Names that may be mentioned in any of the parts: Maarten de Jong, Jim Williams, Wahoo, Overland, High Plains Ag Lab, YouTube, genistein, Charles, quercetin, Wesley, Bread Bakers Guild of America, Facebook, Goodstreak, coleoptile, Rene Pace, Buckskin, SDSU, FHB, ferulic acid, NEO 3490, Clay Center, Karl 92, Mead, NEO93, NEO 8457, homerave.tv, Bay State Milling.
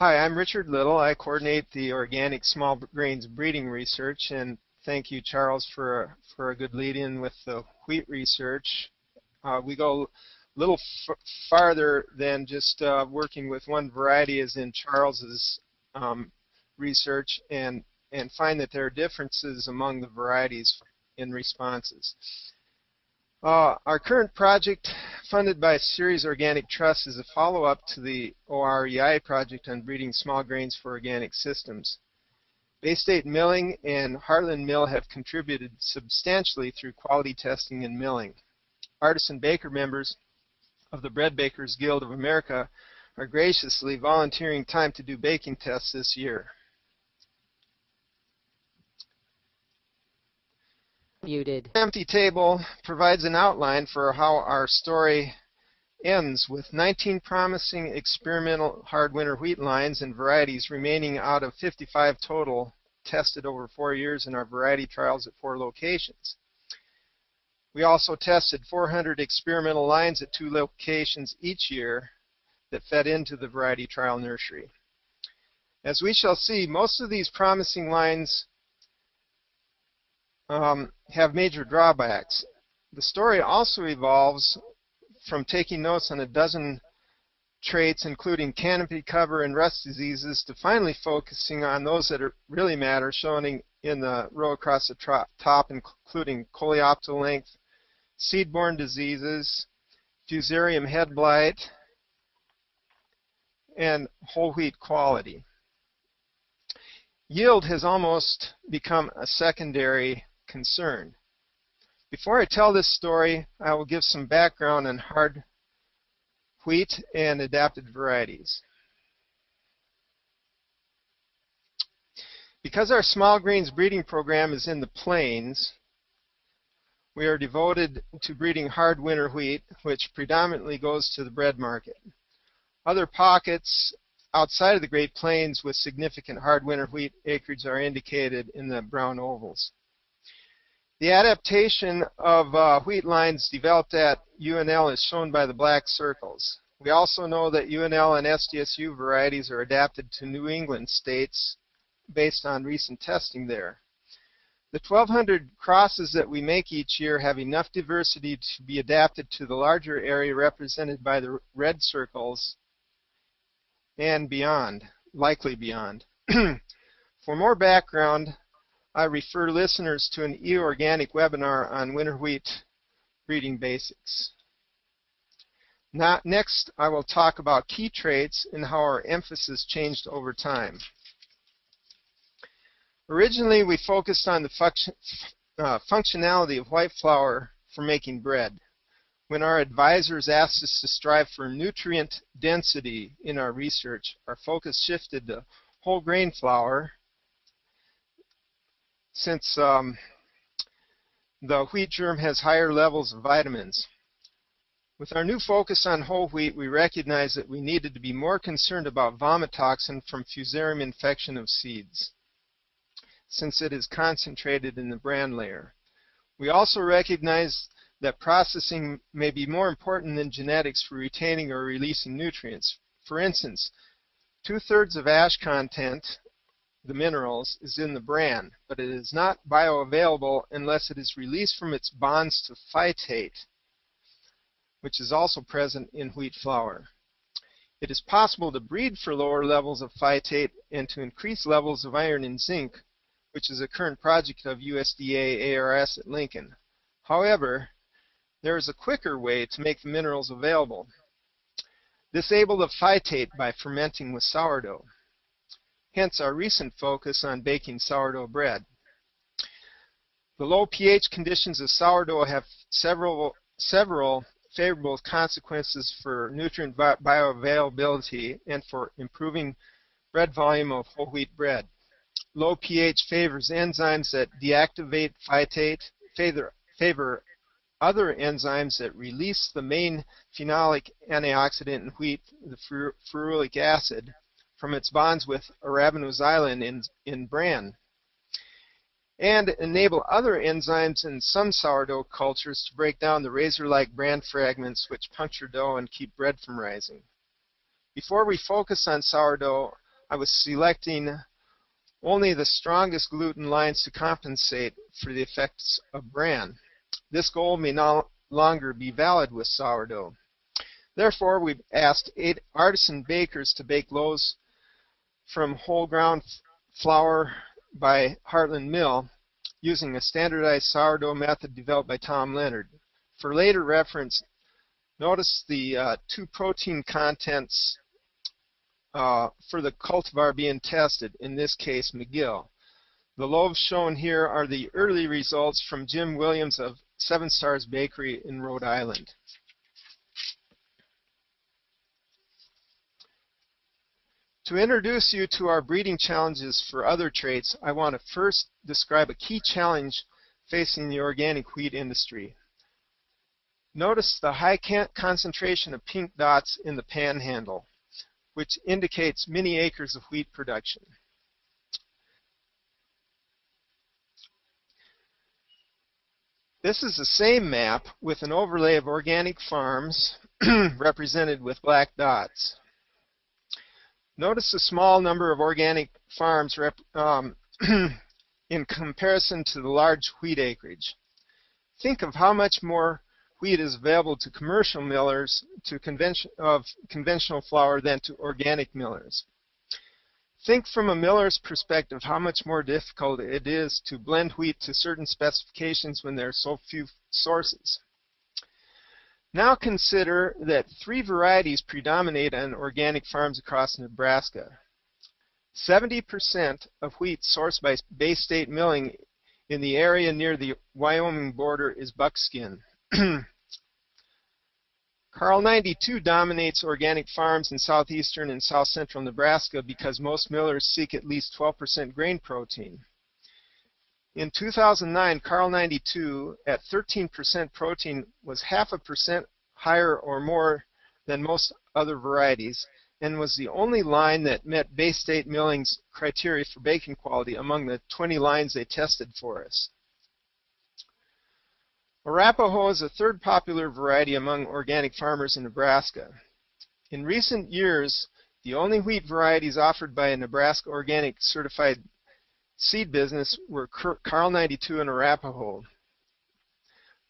Hi, I'm Richard Little. I coordinate the organic small grains breeding research, and thank you, Charles, for a good lead-in with the wheat research. We go a little farther than just working with one variety, as in Charles's research, and find that there are differences among the varieties in responses. Our current project, funded by Ceres Organic Trust, is a follow-up to the OREI project on breeding small grains for organic systems. Bay State Milling and Heartland Mill have contributed substantially through quality testing and milling. Artisan baker members of the Bread Bakers Guild of America are graciously volunteering time to do baking tests this year. Muted. Empty table provides an outline for how our story ends, with 19 promising experimental hard winter wheat lines and varieties remaining out of 55 total tested over 4 years in our variety trials at 4 locations. We also tested 400 experimental lines at 2 locations each year that fed into the variety trial nursery. As we shall see, most of these promising lines have major drawbacks. The story also evolves from taking notes on a dozen traits, including canopy cover and rust diseases, to finally focusing on those that really matter, shown in the row across the top, including coleoptile length, seed-borne diseases, fusarium head blight, and whole wheat quality. Yield has almost become a secondary concern. Before I tell this story, I will give some background on hard wheat and adapted varieties. Because our small grains breeding program is in the plains, we are devoted to breeding hard winter wheat, which predominantly goes to the bread market. Other pockets outside of the Great Plains with significant hard winter wheat acreage are indicated in the brown ovals. The adaptation of wheat lines developed at UNL is shown by the black circles. We also know that UNL and SDSU varieties are adapted to New England states based on recent testing there. The 1,200 crosses that we make each year have enough diversity to be adapted to the larger area represented by the red circles and beyond, likely beyond. For more background, I refer listeners to an eOrganic webinar on winter wheat breeding basics. Next, I will talk about key traits and how our emphasis changed over time. Originally, we focused on the functionality of white flour for making bread. When our advisors asked us to strive for nutrient density in our research, our focus shifted to whole grain flour, since the wheat germ has higher levels of vitamins. With our new focus on whole wheat, we recognized that we needed to be more concerned about vomitoxin from fusarium infection of seeds, since it is concentrated in the bran layer. We also recognized that processing may be more important than genetics for retaining or releasing nutrients. For instance, 2/3 of ash content, the minerals, is in the bran, but it is not bioavailable unless it is released from its bonds to phytate, which is also present in wheat flour. It is possible to breed for lower levels of phytate and to increase levels of iron and zinc, which is a current project of USDA ARS at Lincoln. However, there is a quicker way to make the minerals available. Disable the phytate by fermenting with sourdough. Hence our recent focus on baking sourdough bread. The low pH conditions of sourdough have several favorable consequences for nutrient bioavailability and for improving bread volume of whole wheat bread. Low pH favors enzymes that deactivate phytate, favor other enzymes that release the main phenolic antioxidant in wheat, the ferulic acid, from its bonds with arabinoxylin in bran, and enable other enzymes in some sourdough cultures to break down the razor-like bran fragments which puncture dough and keep bread from rising. Before we focus on sourdough, I was selecting only the strongest gluten lines to compensate for the effects of bran. This goal may no longer be valid with sourdough. Therefore, we've asked 8 artisan bakers to bake loaves from whole ground flour by Heartland Mill using a standardized sourdough method developed by Tom Leonard. For later reference, notice the 2 protein contents for the cultivar being tested, in this case McGill. The loaves shown here are the early results from Jim Williams of 7 Stars Bakery in Rhode Island. To introduce you to our breeding challenges for other traits, I want to first describe a key challenge facing the organic wheat industry. Notice the high concentration of pink dots in the panhandle, which indicates many acres of wheat production. This is the same map with an overlay of organic farms represented with black dots. Notice the small number of organic farms in comparison to the large wheat acreage. Think of how much more wheat is available to commercial millers of conventional flour than to organic millers. Think from a miller's perspective how much more difficult it is to blend wheat to certain specifications when there are so few sources. Now consider that 3 varieties predominate on organic farms across Nebraska. 70% of wheat sourced by Bay State Milling in the area near the Wyoming border is Buckskin. Karl 92 dominates organic farms in southeastern and south central Nebraska because most millers seek at least 12% grain protein. In 2009, Karl 92 at 13% protein was 0.5% higher or more than most other varieties and was the only line that met Bay State Milling's criteria for baking quality among the 20 lines they tested for us. Arapahoe is a 3rd popular variety among organic farmers in Nebraska. In recent years, the only wheat varieties offered by a Nebraska organic certified seed business were Karl 92 and Arapahoe.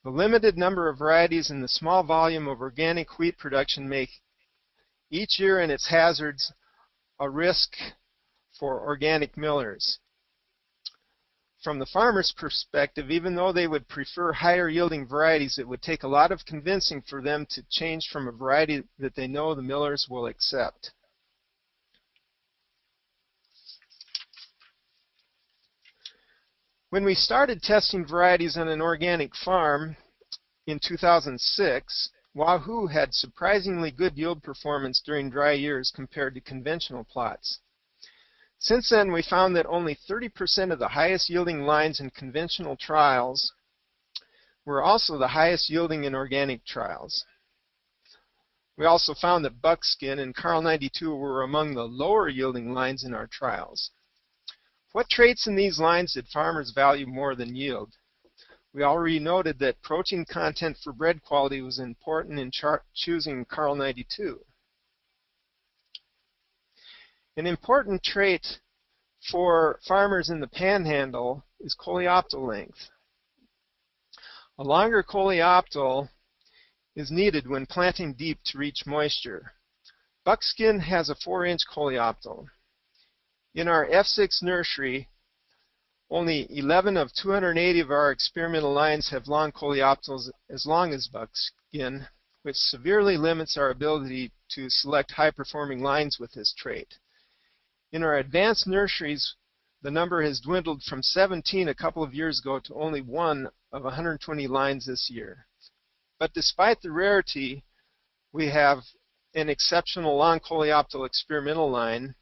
The limited number of varieties and the small volume of organic wheat production make each year and its hazards a risk for organic millers. From the farmer's perspective, even though they would prefer higher yielding varieties, it would take a lot of convincing for them to change from a variety that they know the millers will accept. When we started testing varieties on an organic farm in 2006, Wahoo had surprisingly good yield performance during dry years compared to conventional plots. Since then, we found that only 30% of the highest yielding lines in conventional trials were also the highest yielding in organic trials. We also found that Buckskin and Karl 92 were among the lower yielding lines in our trials. What traits in these lines did farmers value more than yield? We already noted that protein content for bread quality was important in choosing Karl 92. An important trait for farmers in the panhandle is coleoptile length. A longer coleoptile is needed when planting deep to reach moisture. Buckskin has a 4-inch coleoptile. In our F6 nursery, only 11 of 280 of our experimental lines have long coleoptiles as long as Buckskin, which severely limits our ability to select high-performing lines with this trait. In our advanced nurseries, the number has dwindled from 17 a couple of years ago to only 1 of 120 lines this year. But despite the rarity, we have an exceptional long coleoptile experimental line,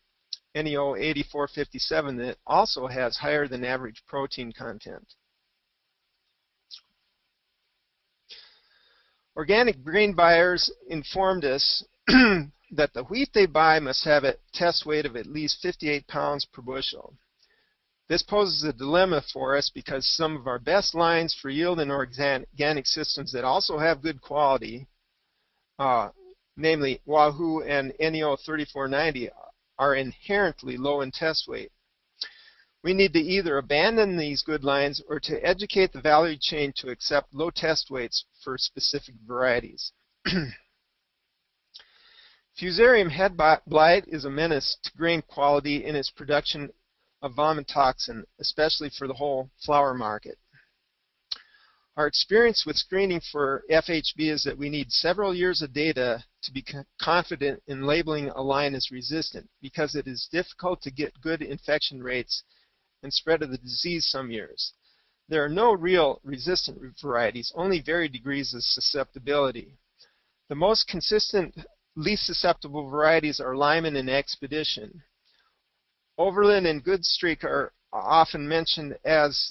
NEO 8457, that also has higher than average protein content. Organic grain buyers informed us that the wheat they buy must have a test weight of at least 58 pounds per bushel. This poses a dilemma for us because some of our best lines for yield in organic systems that also have good quality, namely Wahoo and NEO 3490, are inherently low in test weight. We need to either abandon these good lines or to educate the value chain to accept low test weights for specific varieties. Fusarium head blight is a menace to grain quality in its production of vomitoxin, especially for the whole flour market. Our experience with screening for FHB is that we need several years of data to be confident in labeling a line as resistant, because it is difficult to get good infection rates and spread of the disease some years. There are no real resistant varieties, only varied degrees of susceptibility. The most consistent least susceptible varieties are Lyman and Expedition. Overland and Goodstreak are often mentioned as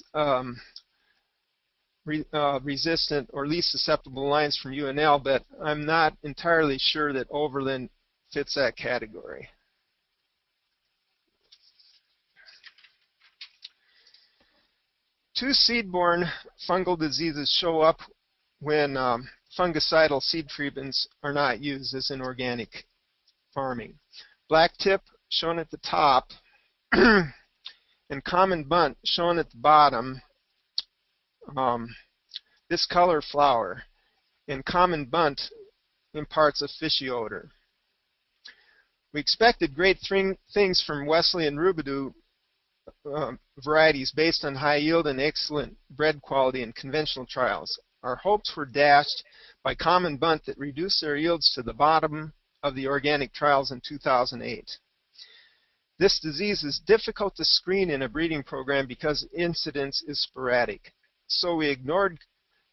resistant or least susceptible lines from UNL, but I'm not entirely sure that Overland fits that category. Two seed-borne fungal diseases show up when fungicidal seed treatments are not used as in organic farming. Blacktip, shown at the top, and common bunt, shown at the bottom, discolor flower, and common bunt imparts a fishy odor. We expected great things from Wesley and Rubidoux varieties based on high yield and excellent bread quality in conventional trials. Our hopes were dashed by common bunt that reduced their yields to the bottom of the organic trials in 2008. This disease is difficult to screen in a breeding program because incidence is sporadic. So we ignored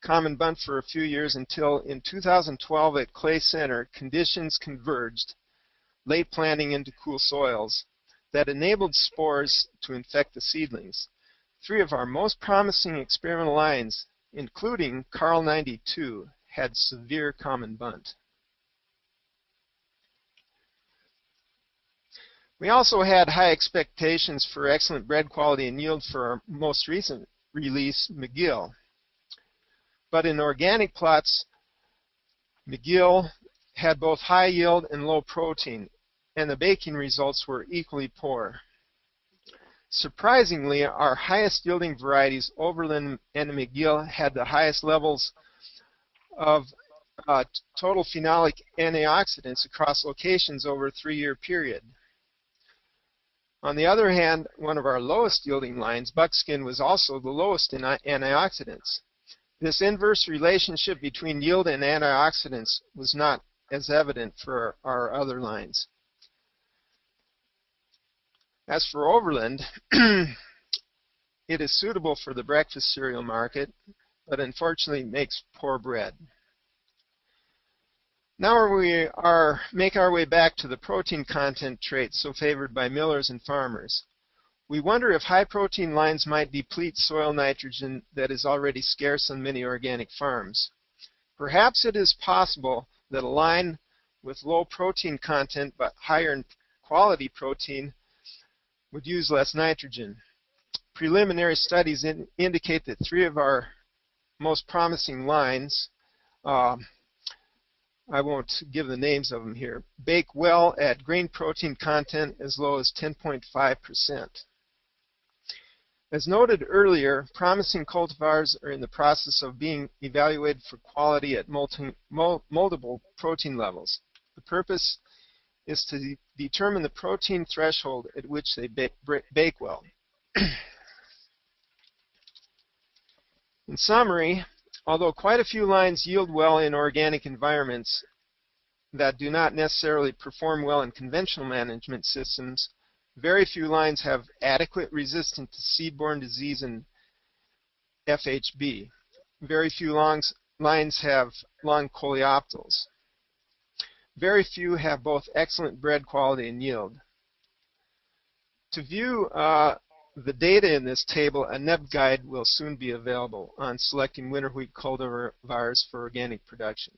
common bunt for a few years until in 2012 at Clay Center, conditions converged, late planting into cool soils, that enabled spores to infect the seedlings. Three of our most promising experimental lines, including Karl 92, had severe common bunt. We also had high expectations for excellent bread quality and yield for our most recent release, McGill. But in organic plots, McGill had both high yield and low protein, and the baking results were equally poor. Surprisingly, our highest yielding varieties, Overland and McGill, had the highest levels of total phenolic antioxidants across locations over a 3-year period. On the other hand, one of our lowest yielding lines, Buckskin, was also the lowest in antioxidants. This inverse relationship between yield and antioxidants was not as evident for our other lines. As for Overland, it is suitable for the breakfast cereal market, but unfortunately makes poor bread. Now we make our way back to the protein content traits so favored by millers and farmers. We wonder if high protein lines might deplete soil nitrogen that is already scarce on many organic farms. Perhaps it is possible that a line with low protein content but higher in quality protein would use less nitrogen. Preliminary studies indicate that three of our most promising lines, I won't give the names of them here, bake well at grain protein content as low as 10.5%. As noted earlier, promising cultivars are in the process of being evaluated for quality at multiple protein levels. The purpose is to determine the protein threshold at which they bake well. In summary, although quite a few lines yield well in organic environments that do not necessarily perform well in conventional management systems, very few lines have adequate resistance to seed-borne disease and FHB. Very few lines have long coleoptiles. Very few have both excellent bread quality and yield. To view the data in this table, a NebGuide will soon be available on selecting winter wheat cultivars for organic production.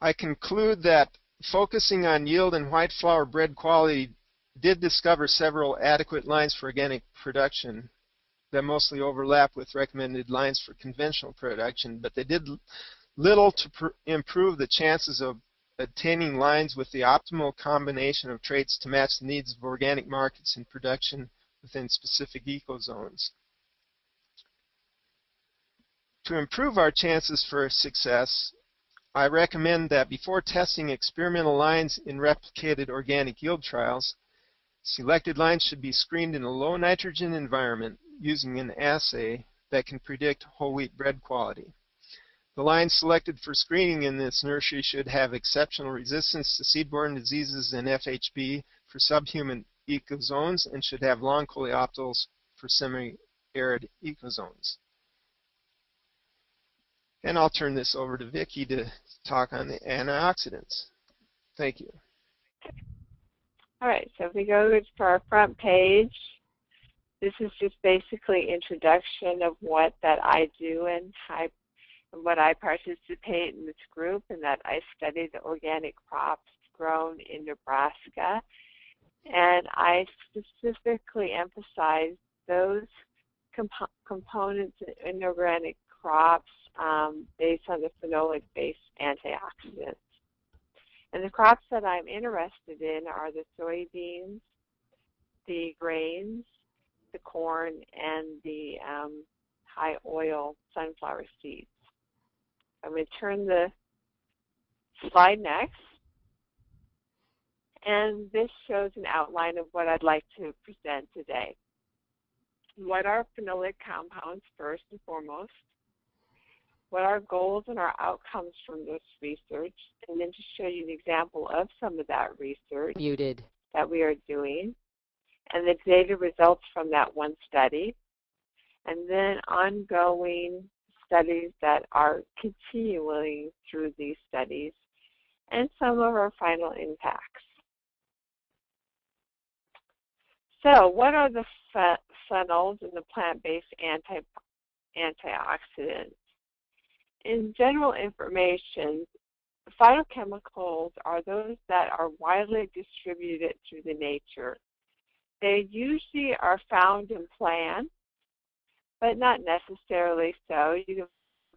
I conclude that focusing on yield and white flour bread quality did discover several adequate lines for organic production that mostly overlap with recommended lines for conventional production, but they did little to improve the chances of attaining lines with the optimal combination of traits to match the needs of organic markets and production within specific ecozones. To improve our chances for success, I recommend that before testing experimental lines in replicated organic yield trials, selected lines should be screened in a low nitrogen environment using an assay that can predict whole wheat bread quality. The lines selected for screening in this nursery should have exceptional resistance to seed-borne diseases and FHB for subhuman ecozones and should have long coleoptiles for semi-arid ecozones. And I'll turn this over to Vicki to talk on the antioxidants. Thank you. All right, so if we go to our front page, this is just basically introduction of what that I do and what I participate in this group, and that I study the organic crops grown in Nebraska. And I specifically emphasize those components in organic crops based on the phenolic-based antioxidants. And the crops that I'm interested in are the soybeans, the grains, the corn, and the high oil sunflower seeds. I'm going to turn the slide next. And this shows an outline of what I'd like to present today. What are phenolic compounds first and foremost? What are goals and our outcomes from this research? And then to show you an example of some of that research that we are doing, and the data results from that one study, and then ongoing studies that are continuing through these studies, and some of our final impacts. So what are the phenols in the plant-based antioxidants? In general information, phytochemicals are those that are widely distributed through the nature. They usually are found in plants, but not necessarily so. You can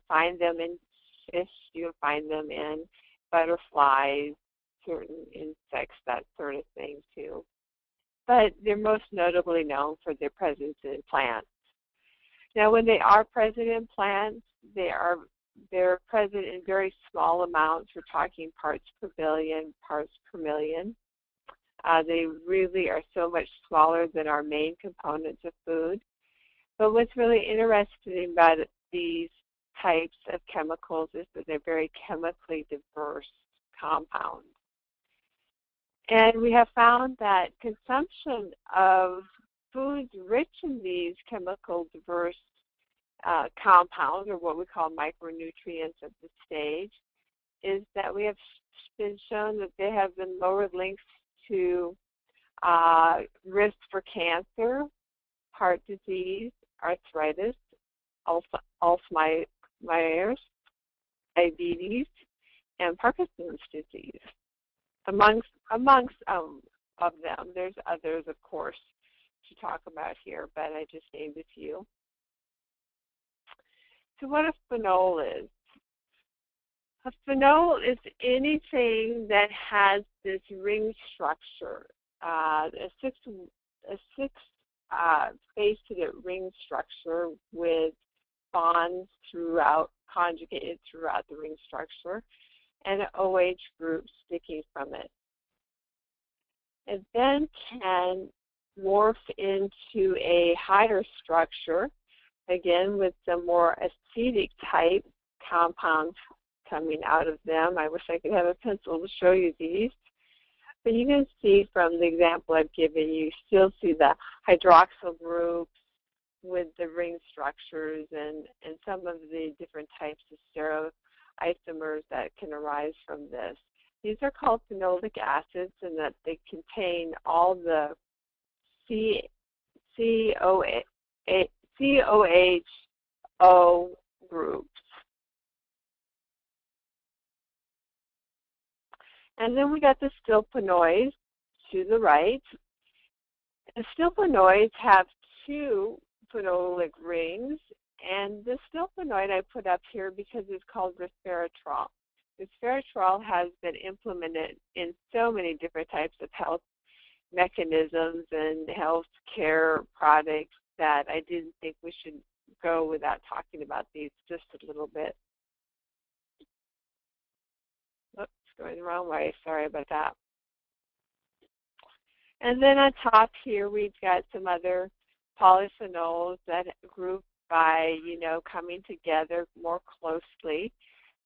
find them in fish, you can find them in butterflies, certain insects, that sort of thing too. But they're most notably known for their presence in plants. Now when they are present in plants, they're present in very small amounts. We're talking parts per billion, parts per million. They really are so much smaller than our main components of food. But what's really interesting about these types of chemicals is that they're very chemically diverse compounds. And we have found that consumption of foods rich in these chemical diverse compounds, or what we call micronutrients at this stage, is that we have been shown that they have been lower links to risk for cancer, heart disease, arthritis, Alzheimer's, diabetes, and Parkinson's disease, amongst of them. There's others, of course, to talk about here, but I just named a few. So what a phenol is. A phenol is anything that has this ring structure, a six-faceted ring structure with bonds throughout, conjugated throughout the ring structure, and an OH group sticking from it. It then can morph into a higher structure, again with some more acetic type compounds coming out of them. I wish I could have a pencil to show you these. But you can see from the example I've given, you still see the hydroxyl groups with the ring structures and some of the different types of stereoisomers that can arise from this. These are called phenolic acids, and that they contain all the COHO groups. And then we got the stilpenoids to the right. The stilpenoids have two phenolic rings, and the stilpenoid I put up here because it's called resveratrol. This resveratrol has been implemented in so many different types of health mechanisms and health care products that I didn't think we should go without talking about these just a little bit. Oops, going the wrong way, sorry about that. And then on top here, we've got some other polyphenols that group by, you know, coming together more closely.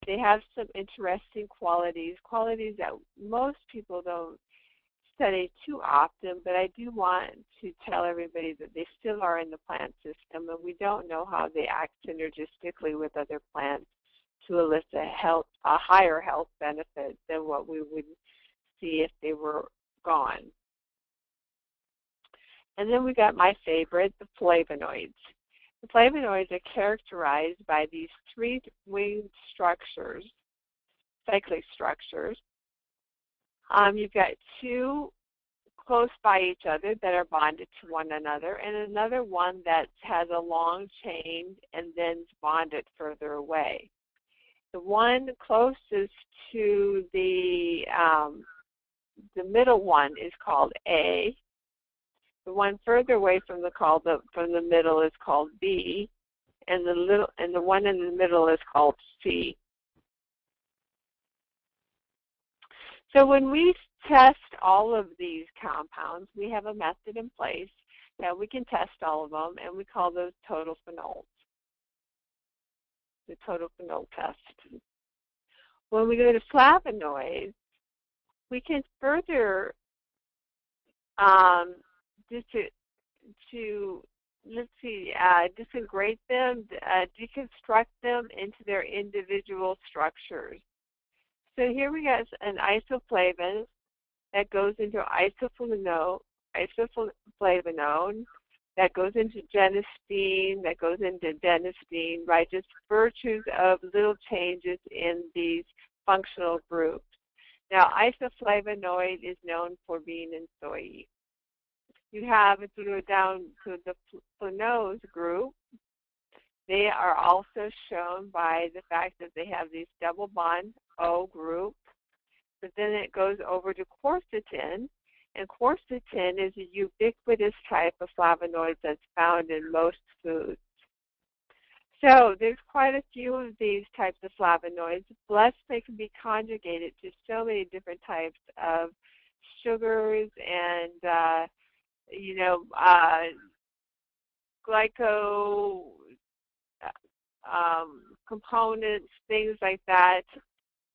They have some interesting qualities, qualities that most people don't study too often, but I do want to tell everybody that they still are in the plant system, and we don't know how they act synergistically with other plants to elicit a higher health benefit than what we would see if they were gone. And then we got my favorite, the flavonoids. The flavonoids are characterized by these three winged structures, cyclic structures. You've got two close by each other that are bonded to one another, and another one that has a long chain and then's bonded further away. The one closest to the middle one is called A. The one further away from the middle is called B, and the one in the middle is called C. So when we test all of these compounds, we have a method in place that we can test all of them, and we call those total phenols, the total phenol test. When we go to flavonoids, we can further disintegrate them, deconstruct them into their individual structures. So here we got an isoflavin that goes into isoflavanone, that goes into genistein, that goes into adenosine, by just virtues of little changes in these functional groups. Now, isoflavonoid is known for being in soy. You have, if you go down to the flavonols group, they are also shown by the fact that they have these double bond O group. But then it goes over to quercetin, and quercetin is a ubiquitous type of flavonoid that's found in most foods. So there's quite a few of these types of flavonoids, plus they can be conjugated to so many different types of sugars and components, things like that,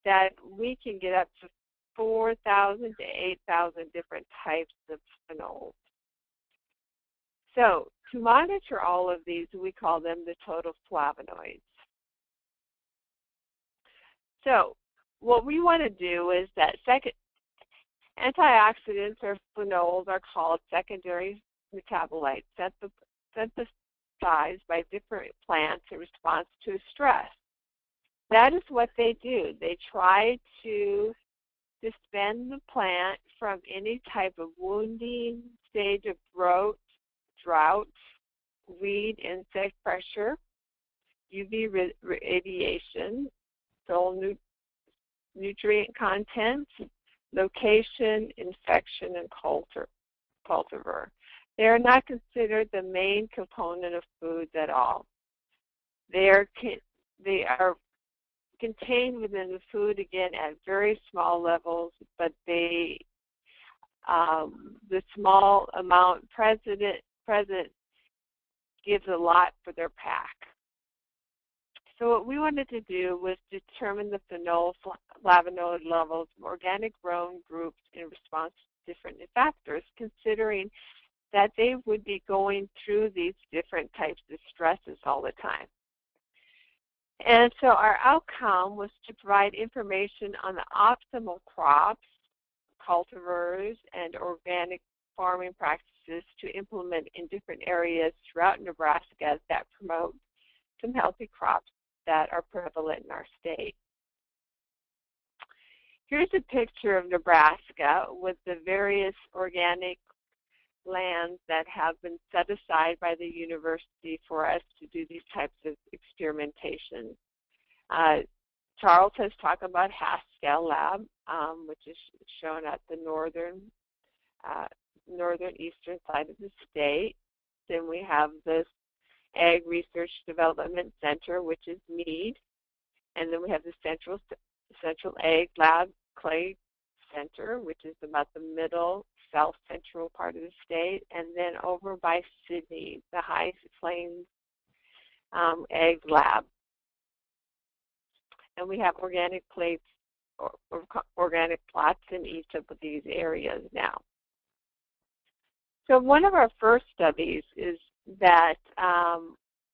that we can get up to 4,000 to 8,000 different types of phenols. So to monitor all of these, we call them the total flavonoids. So what we want to do is that second, antioxidants or phenols are called secondary metabolites, synthesized by different plants in response to stress. That is what they do. They try to suspend the plant from any type of wounding, stage of growth, drought, weed, insect pressure, UV radiation, soil nutrient content, location, infection, and cultivar. They are not considered the main component of foods at all. They are contained within the food, again, at very small levels, but they, the small amount present gives a lot for their pack. So what we wanted to do was determine the phenol flavonoid levels of organic grown groups in response to different factors, considering that they would be going through these different types of stresses all the time. And so our outcome was to provide information on the optimal crops, cultivars, and organic farming practices to implement in different areas throughout Nebraska that promote some healthy crops that are prevalent in our state. Here's a picture of Nebraska with the various organic lands that have been set aside by the university for us to do these types of experimentation. Charles has talked about Haskell Lab, which is shown at the northern eastern side of the state. Then we have this Ag Research Development Center, which is Mead. And then we have the Central Ag Lab, Clay Center, which is about the middle, south central part of the state. And then over by Sydney, the High Plains Ag Lab. And we have organic plots in each of these areas now. So one of our first studies is that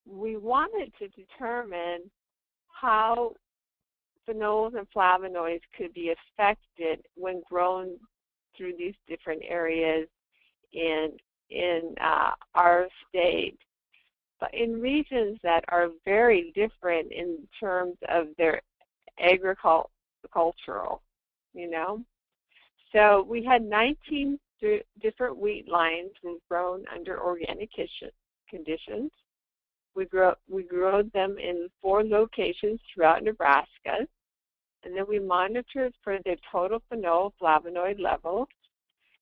we wanted to determine how phenols and flavonoids could be affected when grown through these different areas in our state, but in regions that are very different in terms of their agricultural, you know. So we had 19 different wheat lines were grown under organic conditions. We grew them in 4 locations throughout Nebraska, and then we monitored for their total phenol flavonoid levels,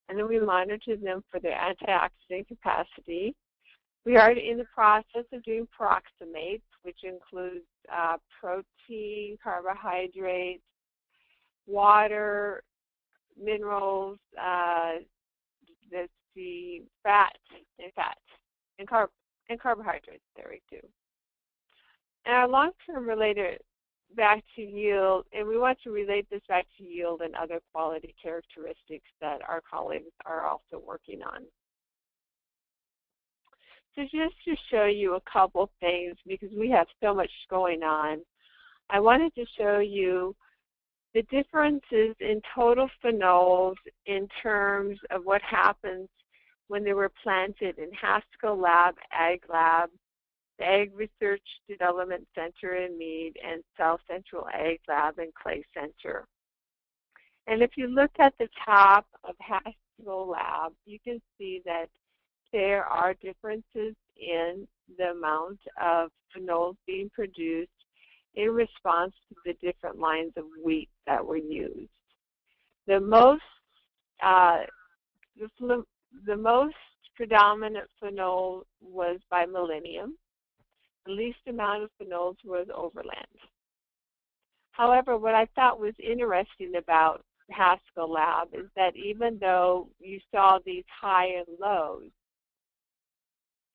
and then we monitored them for their antioxidant capacity. We are in the process of doing peroximates, which includes protein, carbohydrates, water, minerals, let's see, fat and carbohydrates there we do. And our long-term related back to yield, and we want to relate this back to yield and other quality characteristics that our colleagues are also working on. So just to show you a couple things, because we have so much going on, I wanted to show you the differences in total phenols in terms of what happens when they were planted in Haskell Lab, Ag Lab, the Ag Research Development Center in Mead, and South Central Ag Lab and Clay Center. And if you look at the top of Haskell Lab, you can see that there are differences in the amount of phenols being produced in response to the different lines of wheat that were used. The most predominant phenol was by millennium. The least amount of phenols was Overland. However, what I thought was interesting about Haskell Lab is that even though you saw these high and lows,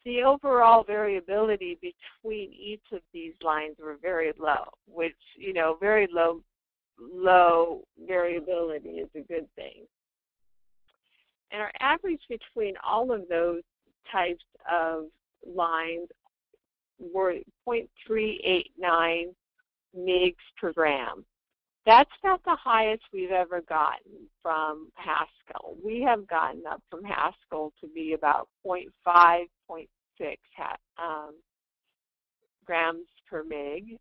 the overall variability between each of these lines were very low, which, you know, very low variability is a good thing. And our average between all of those types of lines were 0.389 mg per gram. That's not the highest we've ever gotten from Haskell. We have gotten up from Haskell to be about 0.5, 0.6 grams per mg.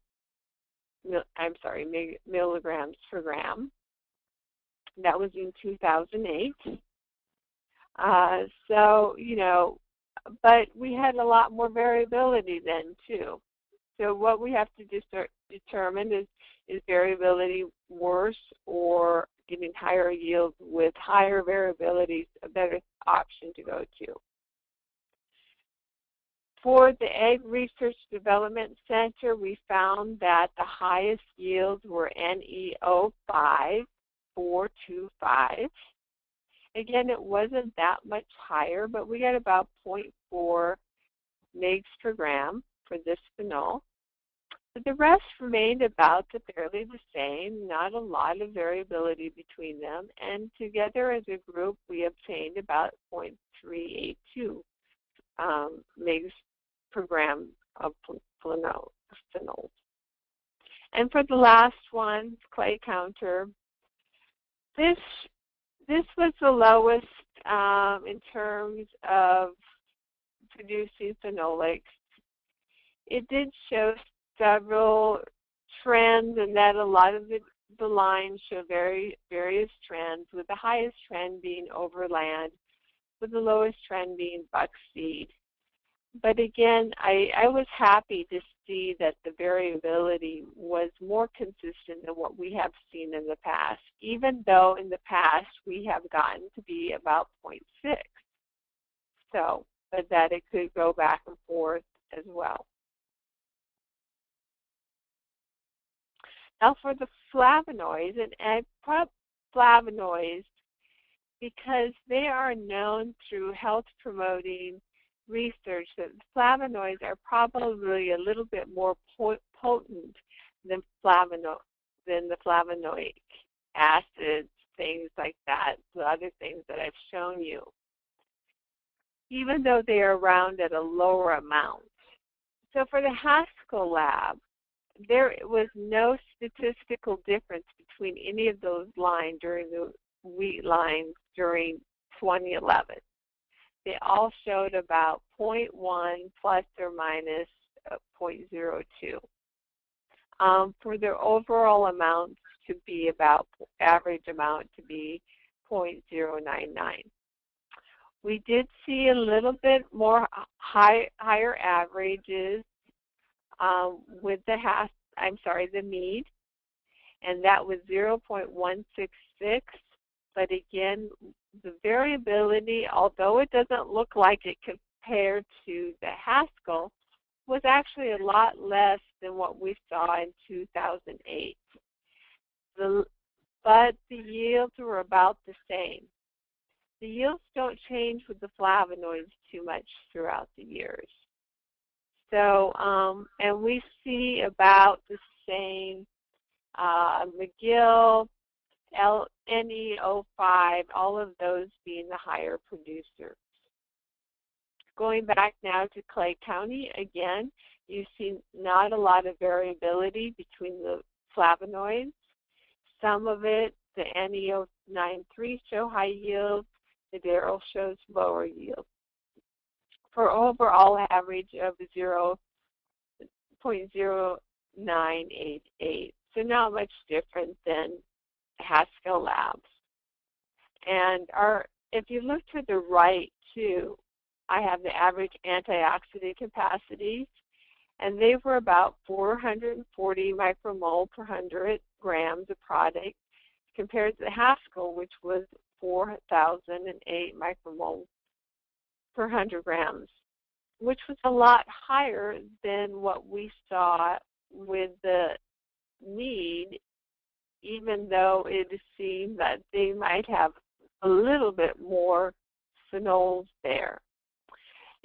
I'm sorry, milligrams per gram. That was in 2008. So, you know, but we had a lot more variability then, too. So what we have to determine is variability worse or getting higher yields with higher variability a better option to go to? For the Ag Research Development Center, we found that the highest yields were NEO 5425. Again, it wasn't that much higher, but we got about 0.4 mg per gram for this phenol. But the rest remained about fairly the same, not a lot of variability between them, and together as a group we obtained about 0.382 mg per gram of phenols. And for the last one, Clay Counter, this was the lowest in terms of producing phenolics. It did show several trends, and that a lot of the lines show various trends, with the highest trend being Overland, with the lowest trend being Buckskin. But again, I was happy to see that the variability was more consistent than what we have seen in the past, even though in the past we have gotten to be about 0.6. So, but that it could go back and forth as well. Now for the flavonoids, and I put flavonoids because they are known through health promoting research that flavonoids are probably a little bit more potent than the flavonoic acids, things like that, the other things that I've shown you, even though they are around at a lower amount. So for the Haskell Lab, there was no statistical difference between any of those lines during the wheat lines during 2011. They all showed about 0.1 plus or minus 0.02 for their overall amount to be about average amount to be 0.099. We did see a little bit more higher averages with the the Mead, and that was 0.166. But again, the variability, although it doesn't look like it compared to the Haskell, was actually a lot less than what we saw in 2008. But the yields were about the same. The yields don't change with the flavonoids too much throughout the years. So, and we see about the same McGill, NEO5, all of those being the higher producers. Going back now to Clay County, again, you see not a lot of variability between the flavonoids. Some of it, the NEO93 show high yields, the Daryl shows lower yields. For overall average of 0.0988, so not much different than Haskell Labs. And if you look to the right too, I have the average antioxidant capacities, and they were about 440 micromole per 100 grams of product compared to the Haskell, which was 4,008 micromole per 100 grams, which was a lot higher than what we saw with the Mead, even though it seemed that they might have a little bit more phenols there.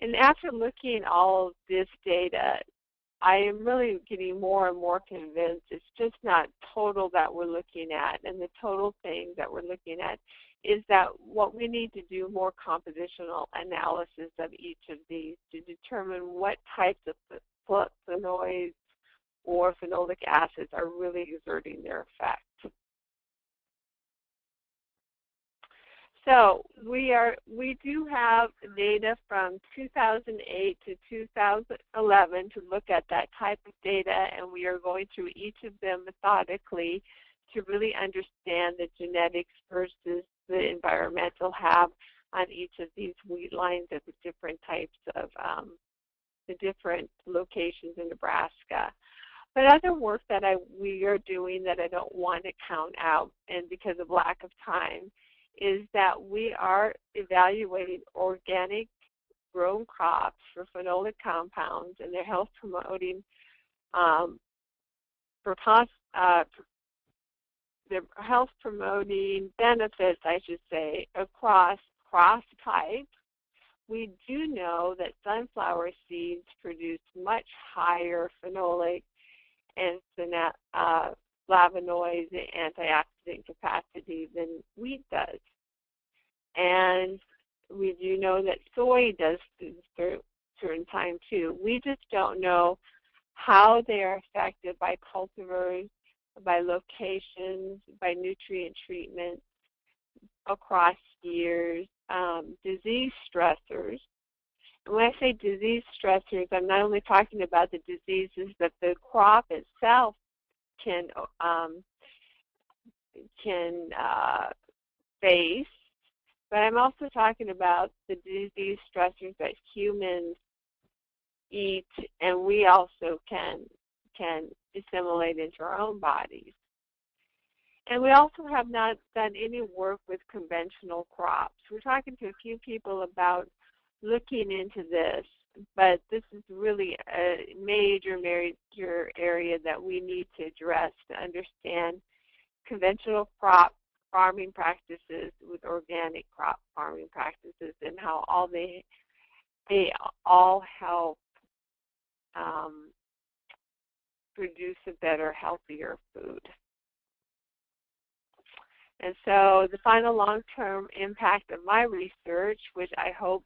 And after looking at all of this data, I am really getting more and more convinced it's just not total that we're looking at, and the total thing that we're looking at is that what we need to do more compositional analysis of each of these to determine what types of flavonoids or phenolic acids are really exerting their effect. So we do have data from 2008 to 2011 to look at that type of data, and we are going through each of them methodically to really understand the genetics versus the environmental have on each of these wheat lines at the different types of the different locations in Nebraska. But other work that we are doing that I don't want to count out, and because of lack of time, is that we are evaluating organic grown crops for phenolic compounds and their health promoting their health promoting benefits, I should say, across cross types. We do know that sunflower seeds produce much higher phenolic and flavonoids and antioxidant capacity than wheat does. And we do know that soy does through certain time too. We just don't know how they are affected by cultivars, by locations, by nutrient treatment across years, disease stressors. When I say disease stressors, I'm not only talking about the diseases that the crop itself can face, but I'm also talking about the disease stressors that humans eat, and we also can assimilate into our own bodies. And we also have not done any work with conventional crops. We're talking to a few people about looking into this, but this is really a major, major area that we need to address to understand conventional crop farming practices with organic crop farming practices and how all they all help produce a better, healthier food. And so the final long-term impact of my research, which I hope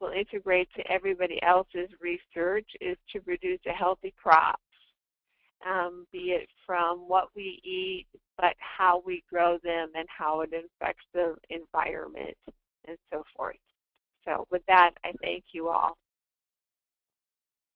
will integrate to everybody else's research, is to produce a healthy crop, be it from what we eat, but how we grow them and how it affects the environment and so forth. So with that, I thank you all.